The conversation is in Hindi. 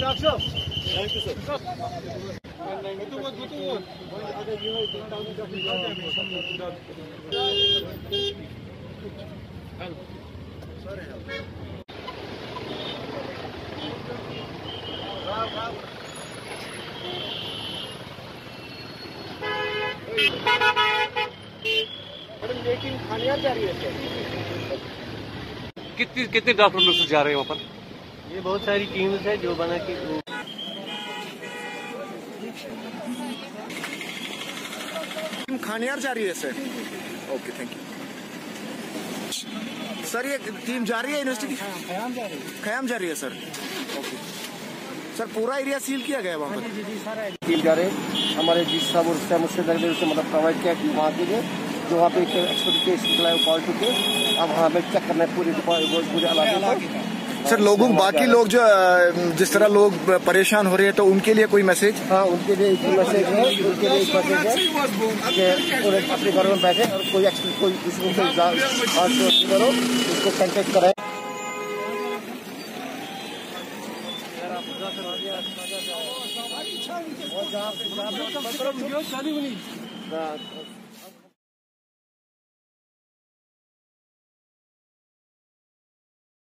खानियार जा रही है। कितने डॉक्टर लोग जा रहे हैं वहाँ पर? ये बहुत सारी टीम्स है जो बना के खानियार जा रही है sir. Okay thank you sir. ये टीम जा रही है यूनिवर्सिटी खयाम जा रही है सर। ओके सर, पूरा एरिया सील किया गया है वहाँ पर। सील जा रहे हैं हमारे जी साहब और उससे मदद प्रोवाइड किया वहाँ के लिए, जो वहाँ पे एक्सपर्ट केस निकला है पॉलिटिव के। अब वहाँ पे चेक करना है पूरे इलाके। सर लोगों बाकी लोग जो जिस तरह लोग परेशान हो रहे हैं, तो उनके लिए कोई मैसेज? हाँ, उनके लिए एक मैसेज है, उनके लिए एक मैसेज है कि अपने घरों में बैठे और कोई किसी को करो, उसको कॉन्टेक्ट कराए। और जहाँ पे